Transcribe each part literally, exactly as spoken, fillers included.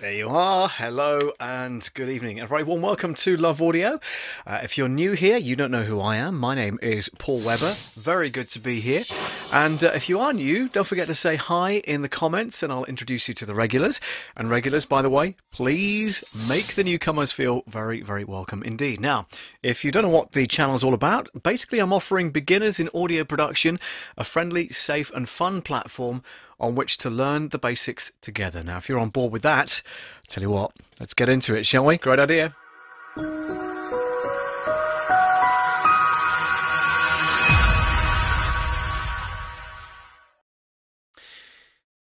There you are. Hello and good evening. A very warm welcome to Love Audio. Uh, if you're new here, you don't know who I am. My name is Paul Webber. Very good to be here. And uh, if you are new, don't forget to say hi in the comments and I'll introduce you to the regulars. And regulars, by the way, please make the newcomers feel very, very welcome indeed. Now, if you don't know what the channel's all about, basically I'm offering beginners in audio production a friendly, safe and fun platform on which to learn the basics together. Now, if you're on board with that, I'll tell you what, let's get into it, shall we? Great idea.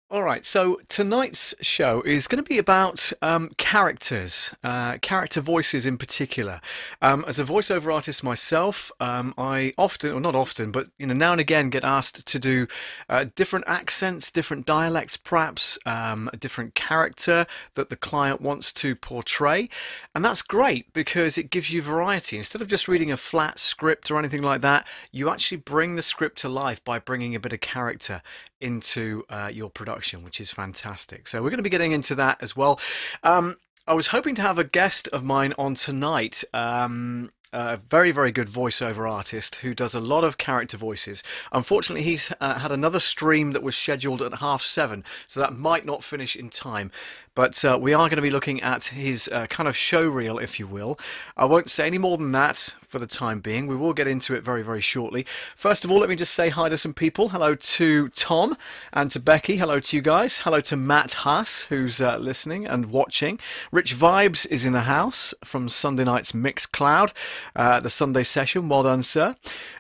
All right, so tonight's show is going to be about um, characters, uh, character voices in particular. Um, as a voiceover artist myself, um, I often, or not often, but you know, now and again get asked to do uh, different accents, different dialects perhaps, um, a different character that the client wants to portray. And that's great because it gives you variety. Instead of just reading a flat script or anything like that, you actually bring the script to life by bringing a bit of character into uh, your production, which is fantastic. So we're going to be getting into that as well. Um, I was hoping to have a guest of mine on tonight, um, a very, very good voiceover artist who does a lot of character voices. Unfortunately, he's uh, had another stream that was scheduled at half seven, so that might not finish in time. But uh, we are going to be looking at his uh, kind of show reel, if you will. I won't say any more than that for the time being. We will get into it very, very shortly. First of all, let me just say hi to some people. Hello to Tom and to Becky. Hello to you guys. Hello to Matt Haas, who's uh, listening and watching. Rich Vibes is in the house from Sunday night's Mixcloud, uh, the Sunday session. Well done, sir.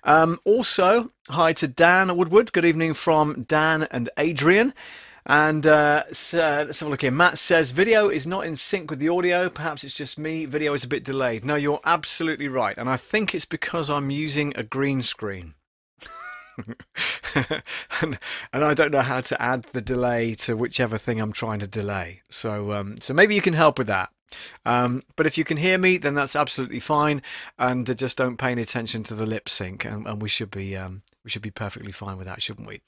Um, also, hi to Dan Woodward. Good evening from Dan and Adrian. And uh, so let's have a look here. Matt says, video is not in sync with the audio. Perhaps it's just me. Video is a bit delayed. No, you're absolutely right. And I think it's because I'm using a green screen. and, and I don't know how to add the delay to whichever thing I'm trying to delay. So, um, so maybe you can help with that. Um, but if you can hear me, then that's absolutely fine. And uh, just don't pay any attention to the lip sync. And, and we should be um, we should be perfectly fine with that, shouldn't we?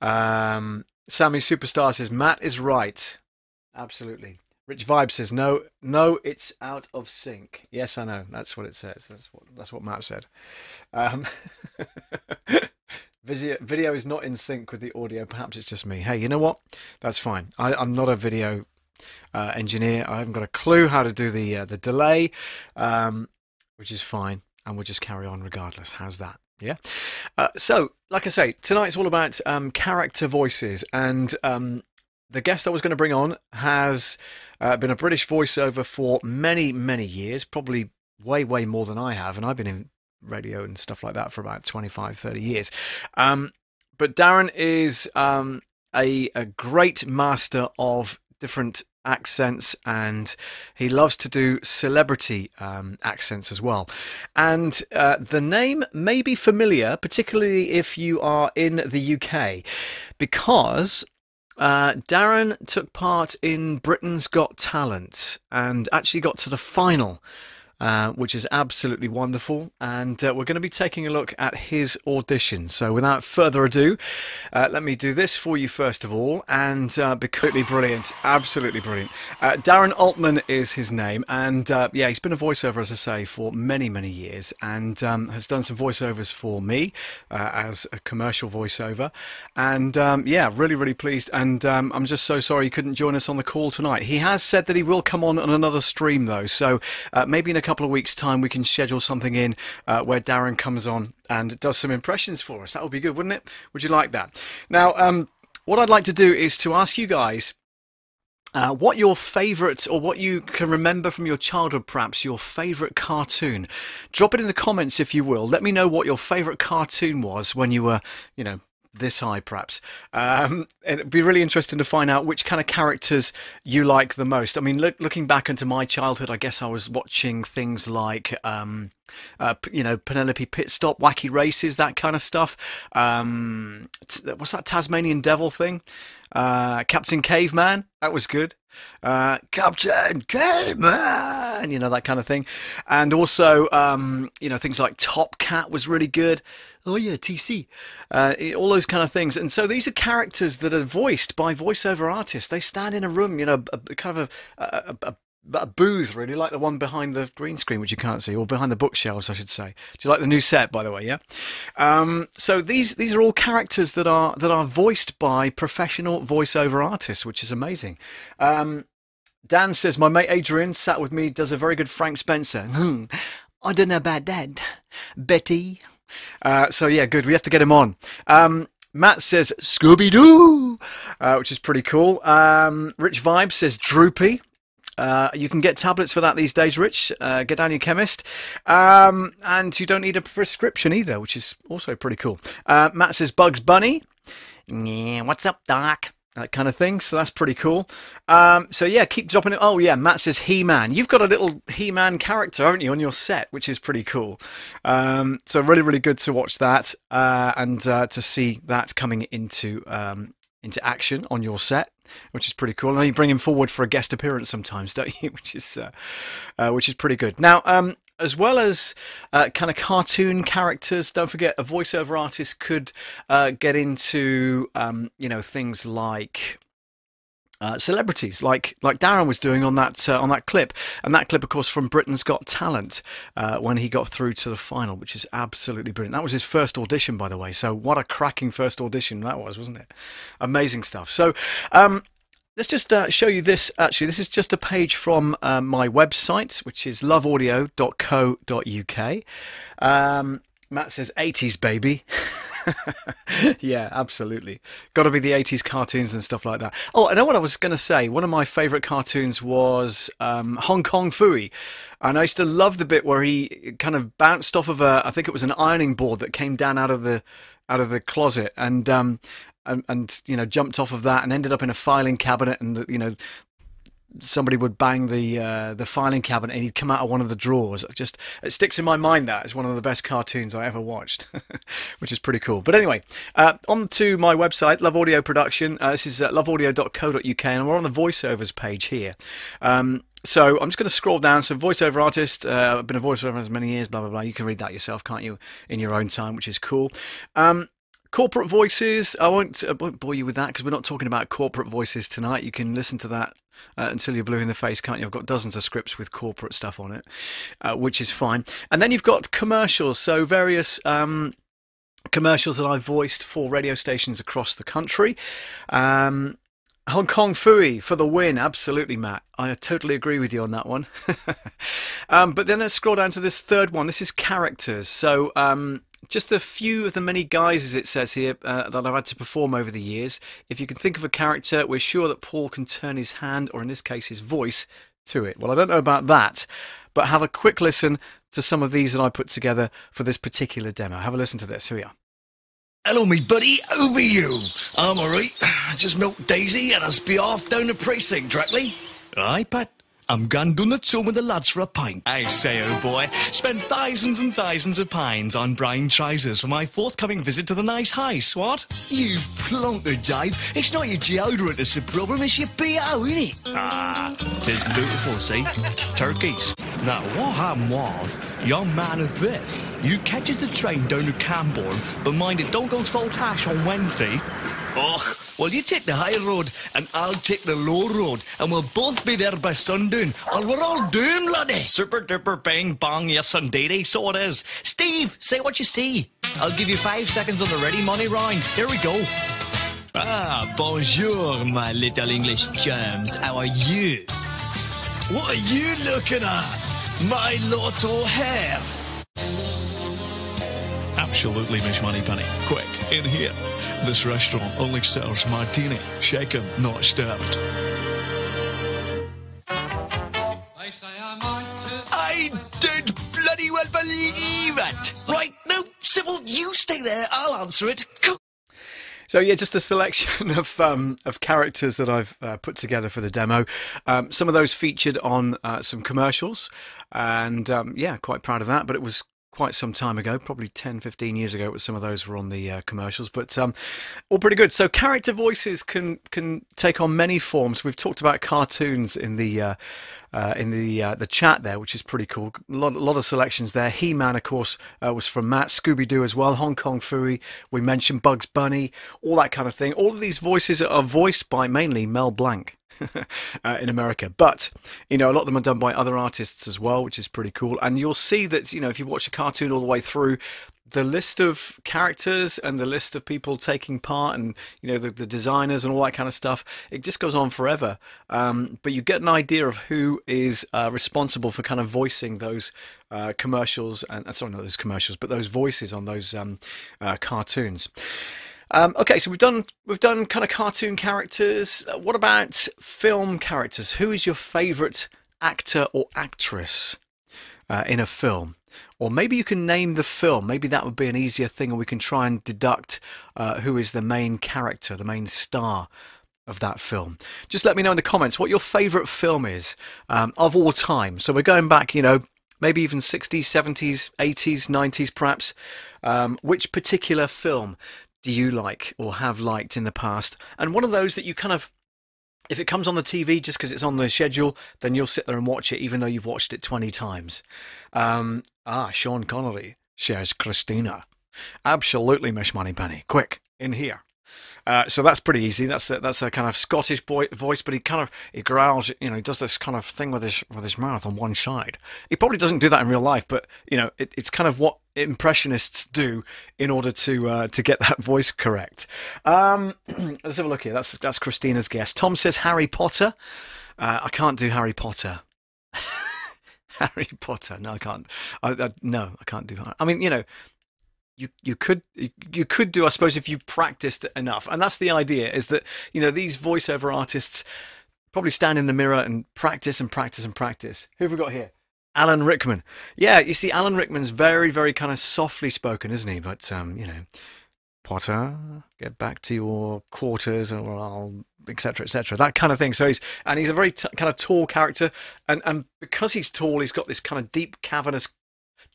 Um... Sammy Superstar says, Matt is right. Absolutely. Rich Vibe says, no, no, it's out of sync. Yes, I know. That's what it says. That's what, that's what Matt said. Um, video, video is not in sync with the audio. Perhaps it's just me. Hey, you know what? That's fine. I, I'm not a video uh, engineer. I haven't got a clue how to do the, uh, the delay, um, which is fine. And we'll just carry on regardless. How's that? Yeah. Uh, so, like I say, tonight's all about um, character voices. And um, the guest I was going to bring on has uh, been a British voiceover for many, many years, probably way, way more than I have. And I've been in radio and stuff like that for about twenty-five, thirty years. Um, but Darren is um, a, a great master of different accents, and he loves to do celebrity um, accents as well. And uh, the name may be familiar, particularly if you are in the U K, because uh, Darren took part in Britain's Got Talent and actually got to the final, uh, which is absolutely wonderful. And uh, we're going to be taking a look at his audition. So without further ado, uh, let me do this for you first of all. And uh, completely brilliant, absolutely brilliant. Uh, Darren Altman is his name. And uh, yeah, he's been a voiceover, as I say, for many, many years, and um, has done some voiceovers for me uh, as a commercial voiceover. And um, yeah, really, really pleased. And um, I'm just so sorry he couldn't join us on the call tonight. He has said that he will come on on another stream though. So uh, maybe in a couple of weeks' time we can schedule something in uh, where Darren comes on and does some impressions for us. That would be good, wouldn't it? Would you like that? Now, um, what I'd like to do is to ask you guys uh, what your favourite, or what you can remember from your childhood, perhaps your favourite cartoon. Drop it in the comments if you will. Let me know what your favourite cartoon was when you were, you know, this high perhaps. Um, it'd be really interesting to find out which kind of characters you like the most. I mean, look, looking back into my childhood, I guess I was watching things like, um, uh, you know, Penelope Pitstop, Wacky Races, that kind of stuff. Um, what's that Tasmanian Devil thing? Uh, Captain Caveman, that was good. Uh, Captain Caveman! and, you know, that kind of thing. And also, um, you know, things like Top Cat was really good. Oh, yeah, T C. Uh, all those kind of things. And so these are characters that are voiced by voiceover artists. They stand in a room, you know, a, a kind of a, a, a a booth, really, like the one behind the green screen, which you can't see, or behind the bookshelves, I should say. Do you like the new set, by the way? Yeah. Um, so these these are all characters that are that are voiced by professional voiceover artists, which is amazing. Um, Dan says, my mate Adrian sat with me, does a very good Frank Spencer. Hmm. I don't know about that, Betty. Uh, so yeah, good. We have to get him on. Um, Matt says Scooby-Doo, uh, which is pretty cool. Um, Rich Vibe says Droopy. Uh, you can get tablets for that these days, Rich. Uh, get down your chemist. Um, and you don't need a prescription either, which is also pretty cool. Uh, Matt says Bugs Bunny. Yeah, what's up, Doc? That kind of thing. So that's pretty cool. Um, so yeah, keep dropping it. Oh yeah, Matt says He-Man. You've got a little He-Man character, haven't you, on your set, which is pretty cool. Um, so really, really good to watch that uh, and uh, to see that coming into um, into action on your set, which is pretty cool. I know you bring him forward for a guest appearance sometimes, don't you? Which is uh, uh, which is pretty good. Now, um, as well as uh, kind of cartoon characters, don't forget a voiceover artist could uh, get into um, you know, things like uh, celebrities, like like Darren was doing on that uh, on that clip, and that clip, of course, from Britain's Got Talent uh, when he got through to the final, which is absolutely brilliant. That was his first audition, by the way. So what a cracking first audition that was, wasn't it? Amazing stuff. So. Um, Let's just uh, show you this. Actually, this is just a page from uh, my website, which is love audio dot co dot U K. Um, Matt says eighties, baby. Yeah, absolutely. Got to be the eighties cartoons and stuff like that. Oh, I know what I was going to say. One of my favourite cartoons was um, Hong Kong Phooey. And I used to love the bit where he kind of bounced off of a, I think it was an ironing board that came down out of the, out of the closet. And... Um, And, and you know, jumped off of that and ended up in a filing cabinet, and you know, somebody would bang the uh, the filing cabinet and he'd come out of one of the drawers. Just it sticks in my mind. That it's one of the best cartoons I ever watched, which is pretty cool. But anyway, uh, on to my website, Love Audio Production. Uh, this is uh, love audio dot co dot U K, and we're on the voiceovers page here. Um, So I'm just going to scroll down. So voiceover artist, uh, I've been a voiceover for as many years, blah, blah, blah. You can read that yourself, can't you, in your own time, which is cool. Um, Corporate voices, I won't, I won't bore you with that because we're not talking about corporate voices tonight. You can listen to that uh, until you're blue in the face, can't you? I've got dozens of scripts with corporate stuff on it, uh, which is fine. And then you've got commercials, so various um, commercials that I voiced for radio stations across the country. Um, Hong Kong Phooey for the win. Absolutely, Matt. I totally agree with you on that one. um, but then let's scroll down to this third one. This is characters. So... Um, Just a few of the many guises, it says here, uh, that I've had to perform over the years. If you can think of a character, we're sure that Paul can turn his hand, or in this case his voice, to it. Well, I don't know about that, but have a quick listen to some of these that I put together for this particular demo. Have a listen to this. Here we are. Hello, me buddy. Over you. I'm all right. Just milk Daisy and I'll be off down the precinct directly. All right, Pat. I'm gone down the tomb with the lads for a pint. I say, oh boy, spent thousands and thousands of pounds on brown trousers for my forthcoming visit to the nice house, what? You plonker, Dave. It's not your deodorant that's the problem, it's your B O, isn't it? Ah, tis beautiful, see? Turkeys. Now, what happened was, young man of this, you catches the train down to Camborne, but mind it, don't go Saltash on Wednesday. Och, well, you take the high road and I'll take the low road and we'll both be there by sundoon or we're all doomed, laddie. Super duper bang bang, yes indeedy, so it is. Steve, say what you see. I'll give you five seconds on the ready money round. Here we go. Ah, bonjour, my little English germs. How are you? What are you looking at? My lotto hair. Absolutely, Miss Moneypenny. Quick, in here. This restaurant only serves martini, shaken, not stirred. I say I might as I don't bloody well believe it. Right, no, Sybil, you stay there. I'll answer it. So yeah, just a selection of um, of characters that I've uh, put together for the demo. Um, some of those featured on uh, some commercials, and um, yeah, quite proud of that. But it was. quite some time ago, probably ten, fifteen years ago, some of those were on the uh, commercials, but um, all pretty good. So character voices can can take on many forms. We've talked about cartoons in the uh, uh, in the uh, the chat there, which is pretty cool. A lot, a lot of selections there. He-Man, of course, uh, was from Matt. Scooby-Doo as well. Hong Kong Phooey, we mentioned Bugs Bunny, all that kind of thing. All of these voices are voiced by mainly Mel Blanc. uh, in America, but you know, a lot of them are done by other artists as well, which is pretty cool. And you'll see that, you know, if you watch a cartoon all the way through, the list of characters and the list of people taking part, and you know, the, the designers and all that kind of stuff, it just goes on forever. Um, but you get an idea of who is uh, responsible for kind of voicing those uh, commercials, and sorry, not those commercials, but those voices on those um, uh, cartoons. Um, okay, so we've done we've done kind of cartoon characters. Uh, what about film characters? Who is your favourite actor or actress uh, in a film? Or maybe you can name the film. Maybe that would be an easier thing, and we can try and deduct uh, who is the main character, the main star of that film. Just let me know in the comments what your favourite film is um, of all time. So we're going back, you know, maybe even sixties, seventies, eighties, nineties perhaps. Um, which particular film do you like or have liked in the past? And one of those that you kind of, if it comes on the T V just because it's on the schedule, then you'll sit there and watch it even though you've watched it twenty times. Um, ah, Sean Connery shares Christina. Absolutely, Mish Money Penny. Quick, in here. Uh, so that's pretty easy. That's a, that's a kind of Scottish boy voice, but he kind of he growls. You know, he does this kind of thing with his with his mouth on one side. He probably doesn't do that in real life, but you know, it, it's kind of what impressionists do in order to uh, to get that voice correct. Um, let's have a look here. That's that's Christina's guess. Tom says Harry Potter. Uh, I can't do Harry Potter. Harry Potter. No, I can't. I, I, no, I can't do. I mean, you know. You, you could you could do, I suppose, if you practiced enough. And that's the idea, is that, you know, these voiceover artists probably stand in the mirror and practice and practice and practice. Who have we got here? Alan Rickman. Yeah, you see, Alan Rickman's very, very kind of softly spoken, isn't he? But, um, you know, Potter, get back to your quarters, and I'll... etc, etc, that kind of thing. So he's and he's a very t kind of tall character, and and because he's tall, he's got this kind of deep, cavernous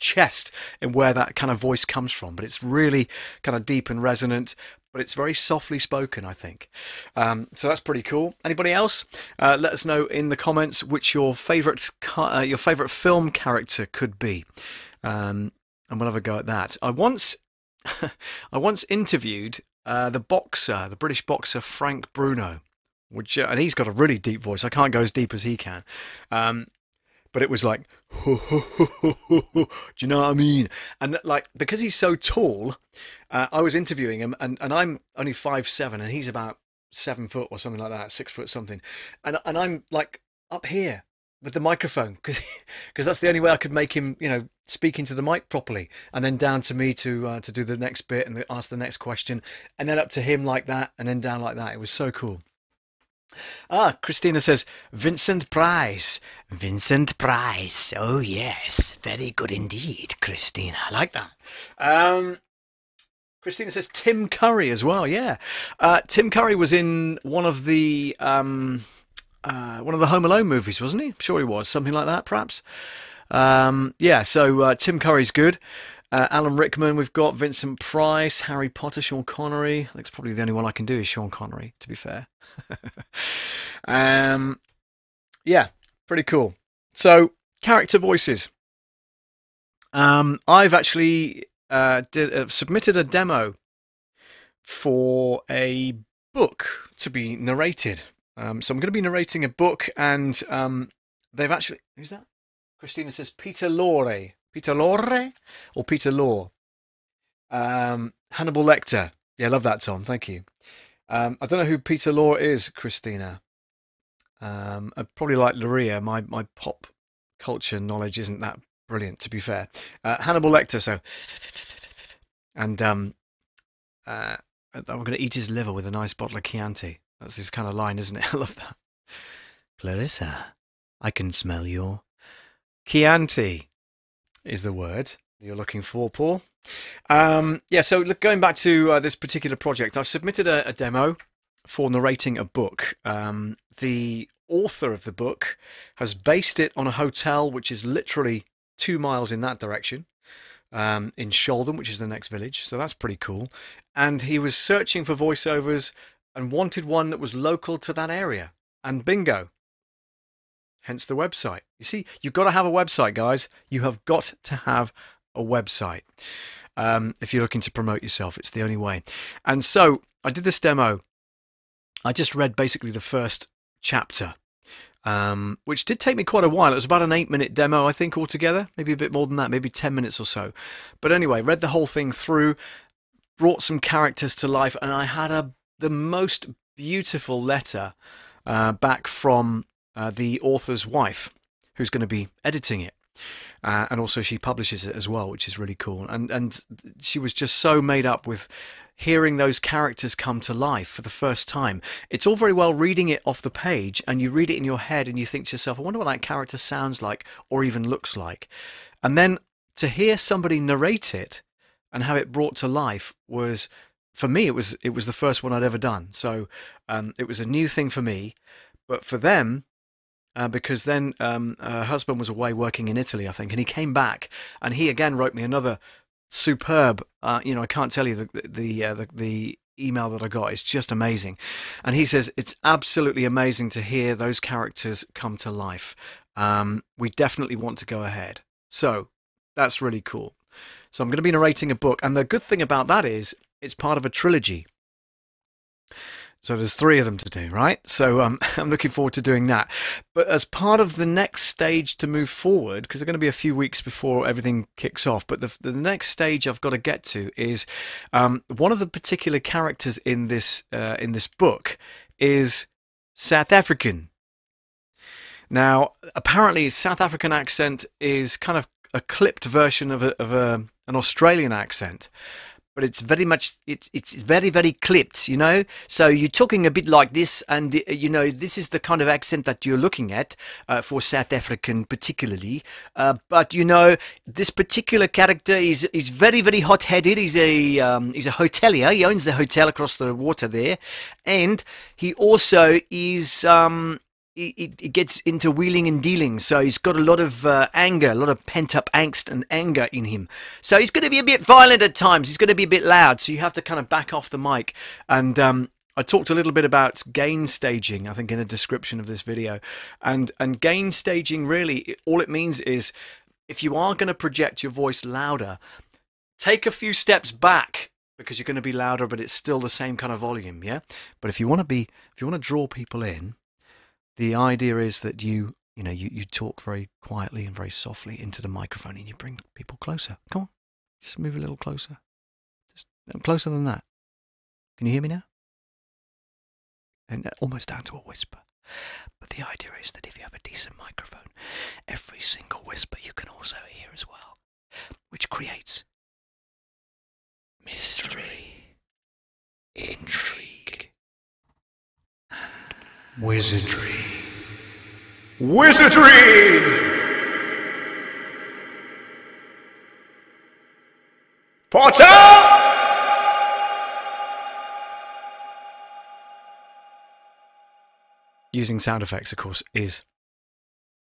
chest and where that kind of voice comes from, but it's really kind of deep and resonant, but it's very softly spoken, I think. Um, so that's pretty cool. Anybody else? Uh, let us know in the comments which your favorite uh, your favorite film character could be, um, and we'll have a go at that. I once I once interviewed uh, the boxer, the British boxer Frank Bruno, which uh, and he's got a really deep voice. I can't go as deep as he can. Um, But it was like, ho, ho, ho, ho, ho, ho. Do you know what I mean? And like, because he's so tall, uh, I was interviewing him, and, and I'm only five seven, and he's about seven foot or something like that, six foot something. And and I'm like up here with the microphone, because that's the only way I could make him, you know, speak into the mic properly. And then down to me to uh, to do the next bit and ask the next question. And then up to him like that, and then down like that. It was so cool. Ah, Christina says, Vincent Price. Vincent Price. Oh, yes. Very good indeed, Christina. I like that. Um, Christina says Tim Curry as well, yeah. Uh, Tim Curry was in one of the um, uh, one of the Home Alone movies, wasn't he? I'm sure he was. Something like that, perhaps. Um, yeah, so uh, Tim Curry's good. Uh, Alan Rickman, we've got Vincent Price, Harry Potter, Sean Connery. That's probably the only one I can do is Sean Connery, to be fair. um, yeah, pretty cool. So, character voices. Um, I've actually uh, did, uh, submitted a demo for a book to be narrated. Um, so I'm going to be narrating a book, and um, they've actually... Who's that? Christina says Peter Lorre. Peter Lorre or Peter Lorre? Um, Hannibal Lecter. Yeah, I love that, Tom. Thank you. Um, I don't know who Peter Lorre is, Christina. Um, I probably like Luria. My, my pop culture knowledge isn't that brilliant, to be fair. Uh, Hannibal Lecter, so... And um, uh, I'm going to eat his liver with a nice bottle of Chianti. That's his kind of line, isn't it? I love that. Clarissa, I can smell your Chianti. Is the word you're looking for, Paul. Um, yeah, so look, going back to uh, this particular project, I've submitted a, a demo for narrating a book. Um, the author of the book has based it on a hotel which is literally two miles in that direction, um, in Sheldon, which is the next village. So that's pretty cool. And he was searching for voiceovers and wanted one that was local to that area. And bingo. Hence the website. You see, you've got to have a website, guys. You have got to have a website. Um, if you're looking to promote yourself, it's the only way. And so I did this demo. I just read basically the first chapter, um, which did take me quite a while. It was about an eight-minute demo, I think, altogether. Maybe a bit more than that, maybe ten minutes or so. But anyway, read the whole thing through, brought some characters to life, and I had a the most beautiful letter uh, back from uh, the author's wife, who's going to be editing it. Uh, and also she publishes it as well, which is really cool. And and she was just so made up with hearing those characters come to life for the first time. It's all very well reading it off the page, and you read it in your head and you think to yourself, I wonder what that character sounds like or even looks like. And then to hear somebody narrate it and have it brought to life was, for me, it was it was the first one I'd ever done. So um, it was a new thing for me, but for them, Uh, because then um, her husband was away working in Italy, I think, and he came back, and he again wrote me another superb. Uh, you know, I can't tell you the the, uh, the the email that I got. It's just amazing, and he says it's absolutely amazing to hear those characters come to life. Um, we definitely want to go ahead, so that's really cool. So I'm going to be narrating a book, and the good thing about that is it's part of a trilogy. So there's three of them to do, right? So um, I'm looking forward to doing that. But as part of the next stage to move forward, because they're going to be a few weeks before everything kicks off, but the, the next stage I've got to get to is um, one of the particular characters in this, uh, in this book is South African. Now, apparently South African accent is kind of a clipped version of, a, of a, an Australian accent. But it's very much, it's, it's very, very clipped, you know. So you're talking a bit like this, and, you know, this is the kind of accent that you're looking at uh, for South African particularly. Uh, but, you know, this particular character is, is very, very hot-headed. He's a, um, he's a hotelier. He owns the hotel across the water there. And he also is... Um, He, he gets into wheeling and dealing, so he's got a lot of uh, anger, a lot of pent-up angst and anger in him. So he's going to be a bit violent at times. He's going to be a bit loud, so you have to kind of back off the mic. And um, I talked a little bit about gain staging, I think, in the description of this video. And, and gain staging, really, all it means is if you are going to project your voice louder, take a few steps back, because you're going to be louder, but it's still the same kind of volume, yeah? But if you want to be, if you want to draw people in, the idea is that you, you know, you, you talk very quietly and very softly into the microphone, and you bring people closer. Come on, just move a little closer. Just closer than that. Can you hear me now? And almost down to a whisper. But the idea is that if you have a decent microphone, every single whisper you can also hear as well, which creates mystery, intrigue, and wizardry. Wizardry! Potter! Using sound effects, of course, is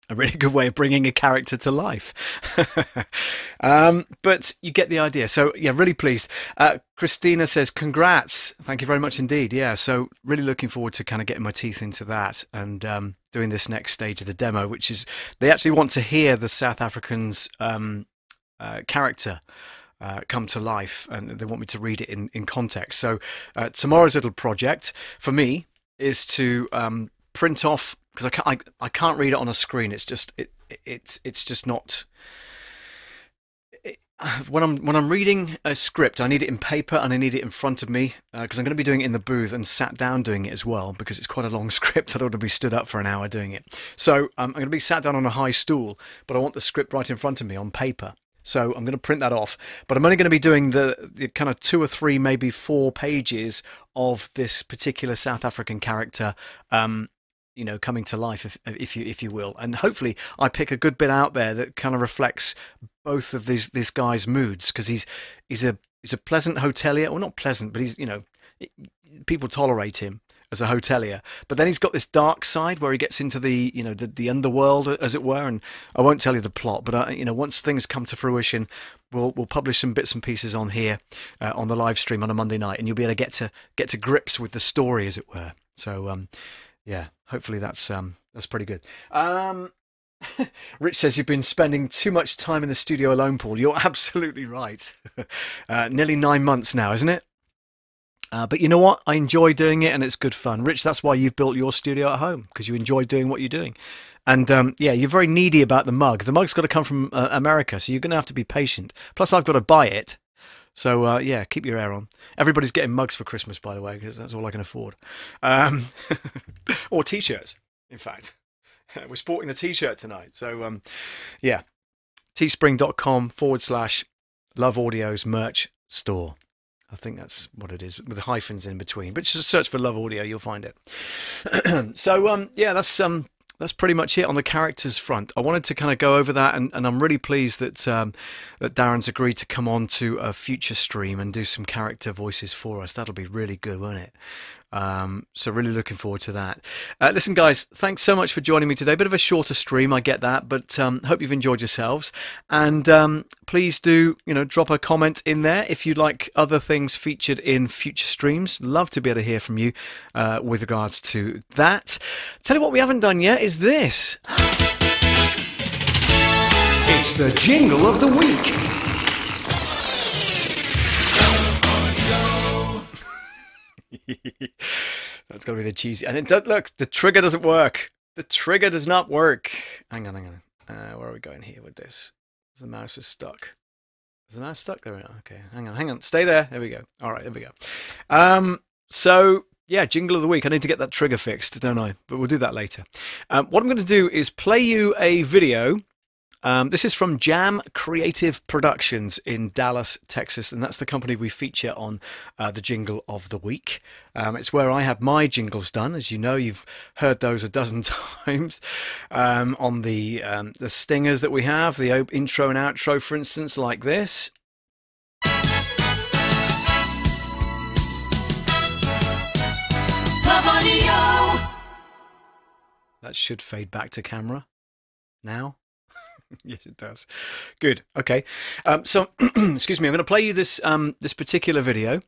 a really good way of bringing a character to life. um, but you get the idea. So, yeah, really pleased. Uh, Christina says, congrats. Thank you very much indeed. Yeah, so really looking forward to kind of getting my teeth into that and um, doing this next stage of the demo, which is they actually want to hear the South African's um, uh, character Uh, come to life, and they want me to read it in, in context. So uh, tomorrow's little project for me is to um, print off, because I can't, I, I can't read it on a screen. It's just it, it it's it's just not. It, when I'm when I'm reading a script, I need it in paper and I need it in front of me, because uh, I'm going to be doing it in the booth and sat down doing it as well, because it's quite a long script. I don't want to be stood up for an hour doing it. So um, I'm going to be sat down on a high stool, but I want the script right in front of me on paper. So I'm going to print that off, but I'm only going to be doing the, the kind of two or three, maybe four pages of this particular South African character, um, you know, coming to life, if, if you if you will. And hopefully I pick a good bit out there that kind of reflects both of these this guy's moods, because he's he's a he's a pleasant hotelier, or well, not pleasant, but he's, you know, people tolerate him. as a hotelier. But then he's got this dark side where he gets into the, you know, the, the underworld, as it were. And I won't tell you the plot, but, I, you know, once things come to fruition, we'll, we'll publish some bits and pieces on here, uh, on the live stream on a Monday night, and you'll be able to get to, get to grips with the story, as it were. So, um, yeah, hopefully that's, um, that's pretty good. Um... Rich says you've been spending too much time in the studio alone, Paul. You're absolutely right. uh, nearly nine months now, isn't it? Uh, but you know what? I enjoy doing it and it's good fun. Rich, that's why you've built your studio at home, because you enjoy doing what you're doing. And um, yeah, you're very needy about the mug. The mug's got to come from uh, America, so you're going to have to be patient. Plus, I've got to buy it. So, uh, yeah, keep your hair on. Everybody's getting mugs for Christmas, by the way, because that's all I can afford. Um, or T-shirts, in fact. We're sporting the T-shirt tonight. So, um, yeah, teespring.com forward slash Love Audio's merch store. I think that's what it is, with hyphens in between. But just search for Love Audio, you'll find it. So, um, yeah, that's um, that's pretty much it on the characters front. I wanted to kind of go over that, and, and I'm really pleased that, um, that Darren's agreed to come on to a future stream and do some character voices for us. That'll be really good, won't it? Um, so really looking forward to that. Uh, listen, guys, thanks so much for joining me today. Bit of a shorter stream, I get that, but um, hope you've enjoyed yourselves. And um, please do, you know, drop a comment in there if you'd like other things featured in future streams. Love to be able to hear from you uh, with regards to that. Tell you what we haven't done yet is this. It's the jingle of the week. That's got to be the cheesy. And it does, look, the trigger doesn't work. The trigger does not work. Hang on, hang on. Uh, where are we going here with this? The mouse is stuck. Is the mouse stuck? There we are. Okay, hang on, hang on. Stay there. There we go. All right, there we go. Um, so, yeah, jingle of the week. I need to get that trigger fixed, don't I? But we'll do that later. Um, what I'm going to do is play you a video. Um, this is from JAM Creative Productions in Dallas, Texas, and that's the company we feature on uh, the Jingle of the Week. Um, it's where I have my jingles done. As you know, you've heard those a dozen times um, on the, um, the stingers that we have, the intro and outro, for instance, like this. Love Audio. That should fade back to camera now. Yes, it does. Good. Okay. Um, so, excuse me. I'm going to play you this um, this particular video.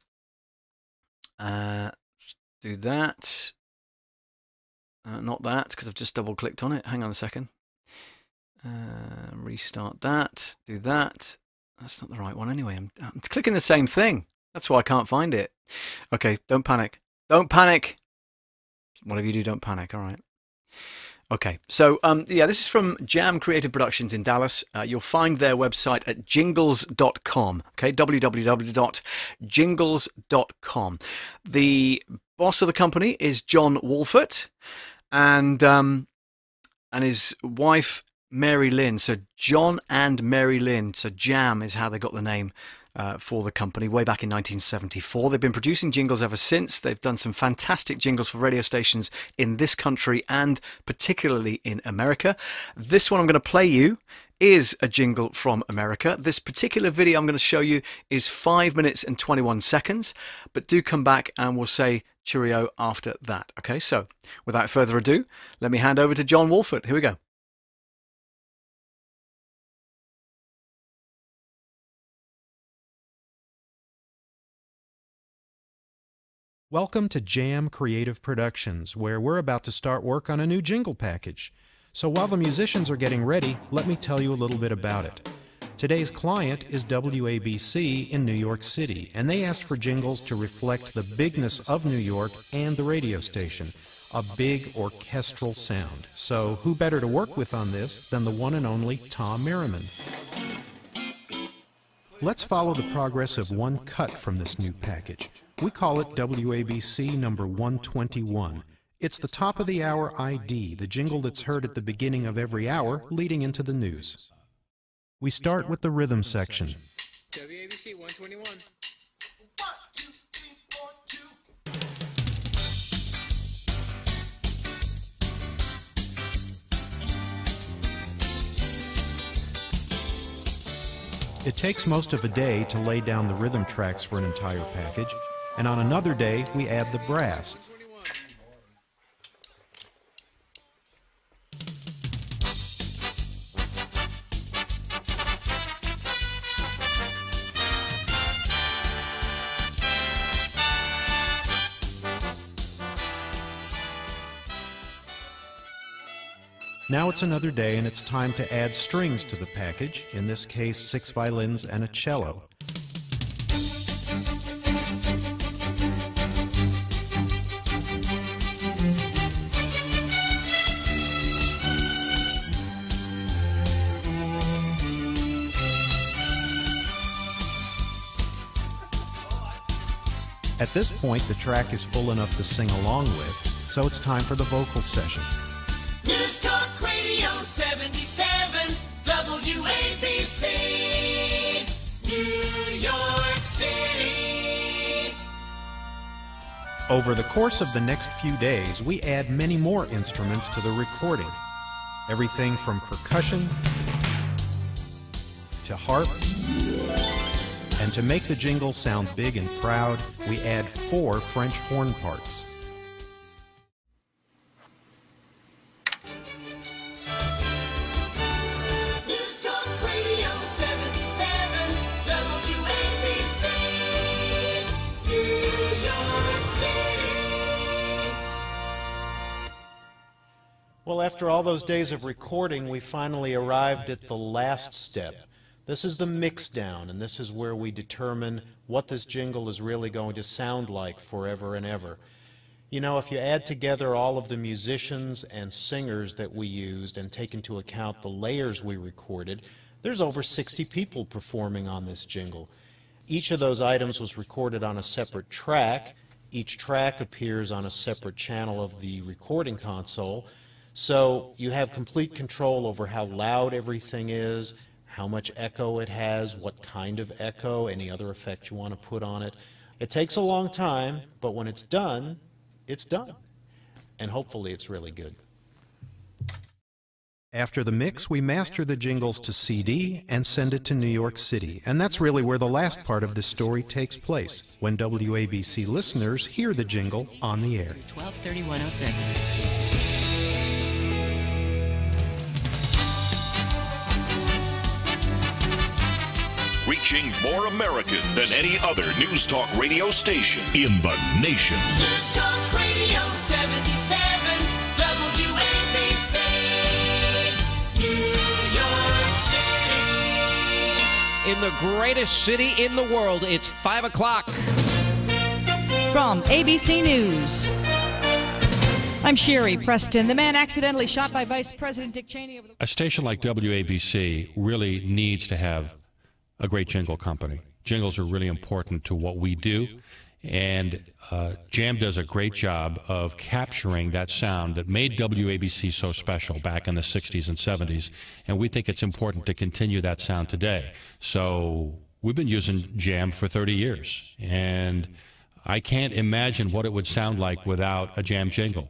Uh, do that. Uh, not that, because I've just double clicked on it. Hang on a second. Uh, restart that. Do that. That's not the right one anyway. I'm, I'm clicking the same thing. That's why I can't find it. Okay. Don't panic. Don't panic. Whatever you do, don't panic. All right. Okay, so, um, yeah, this is from JAM Creative Productions in Dallas. Uh, you'll find their website at jingles dot com, okay, w w w dot jingles dot com. The boss of the company is John Wolfert, and, um, and his wife, Mary Lynn. So John and Mary Lynn, so JAM is how they got the name Uh, for the company way back in nineteen seventy-four. They've been producing jingles ever since. They've done some fantastic jingles for radio stations in this country and particularly in America. This one I'm going to play you is a jingle from America. This particular video I'm going to show you is five minutes and twenty-one seconds, but do come back and we'll say cheerio after that. Okay, so without further ado, let me hand over to John Wolfert. Here we go. Welcome to JAM Creative Productions, where we're about to start work on a new jingle package. So while the musicians are getting ready, let me tell you a little bit about it. Today's client is W A B C in New York City, and they asked for jingles to reflect the bigness of New York and the radio station, a big orchestral sound. So who better to work with on this than the one and only Tom Merriman? Let's follow the progress of one cut from this new package. We call it W A B C number one twenty-one. It's the top of the hour I D, the jingle that's heard at the beginning of every hour leading into the news. We start with the rhythm section. W A B C one twenty-one. One, two, three, four, two. It takes most of a day to lay down the rhythm tracks for an entire package. And on another day, we add the brass. Now it's another day and it's time to add strings to the package, in this case six violins and a cello. At this point, the track is full enough to sing along with, so it's time for the vocal session. News Talk Radio seventy-seven, W A B C, New York City. Over the course of the next few days, we add many more instruments to the recording. Everything from percussion to harp. And to make the jingle sound big and proud, we add four French horn parts. News Talk Radio seventy-seven, W A B C, New York City. Well, after all those days of recording, we finally arrived at the last step. This is the mix down, and this is where we determine what this jingle is really going to sound like forever and ever. You know, if you add together all of the musicians and singers that we used and take into account the layers we recorded, there's over sixty people performing on this jingle. Each of those items was recorded on a separate track. Each track appears on a separate channel of the recording console. So you have complete control over how loud everything is, how much echo it has, what kind of echo, any other effect you want to put on it. It takes a long time, but when it's done, it's done. And hopefully it's really good. After the mix, we master the jingles to C D and send it to New York City. And that's really where the last part of this story takes place, when W A B C listeners hear the jingle on the air. twelve thirty-one oh six. Reaching more American than any other News Talk radio station in the nation. News Talk Radio seventy-seven, W A B C, New York City. In the greatest city in the world, it's five o'clock. From A B C News, I'm Sherry Preston. The man accidentally shot by Vice President Dick Cheney over the... A station like W A B C really needs to have a great jingle company. Jingles are really important to what we do, and uh, Jam does a great job of capturing that sound that made W A B C so special back in the sixties and seventies, and we think it's important to continue that sound today. So we've been using Jam for thirty years, and I can't imagine what it would sound like without a Jam jingle.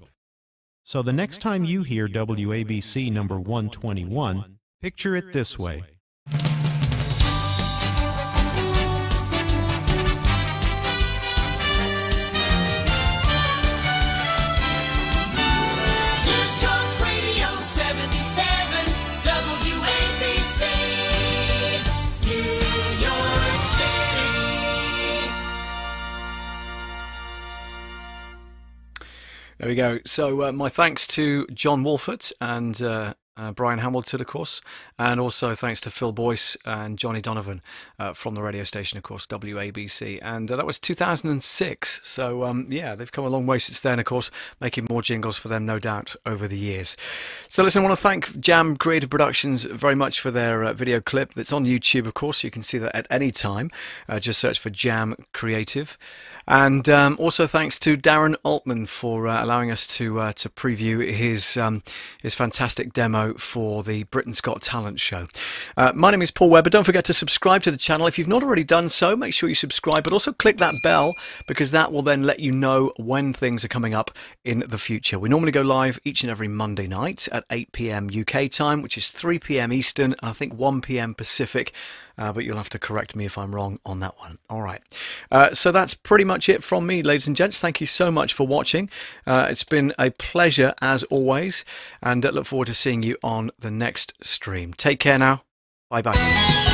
So the next time you hear W A B C number one twenty-one, picture it this way. There we go. So uh, my thanks to John Wolfert and uh, uh, Brian Hamilton, of course, and also thanks to Phil Boyce and Johnny Donovan uh, from the radio station, of course, W A B C. And uh, that was two thousand six. So, um, yeah, they've come a long way since then, of course, making more jingles for them, no doubt, over the years. So, listen, I want to thank Jam Creative Productions very much for their uh, video clip. That's on YouTube, of course. You can see that at any time. Uh, just search for Jam Creative. And um, also thanks to Darren Altman for uh, allowing us to uh, to preview his um, his fantastic demo for the Britain's Got Talent show. Uh, my name is Paul Webber. Don't forget to subscribe to the channel. If you've not already done so, make sure you subscribe, but also click that bell, because that will then let you know when things are coming up in the future. We normally go live each and every Monday night at eight p m U K time, which is three p m Eastern, and I think one p m Pacific. Uh, but you'll have to correct me if I'm wrong on that one. All right. Uh, so that's pretty much it from me, ladies and gents. Thank you so much for watching. Uh, it's been a pleasure as always, and I look forward to seeing you on the next stream. Take care now. Bye-bye.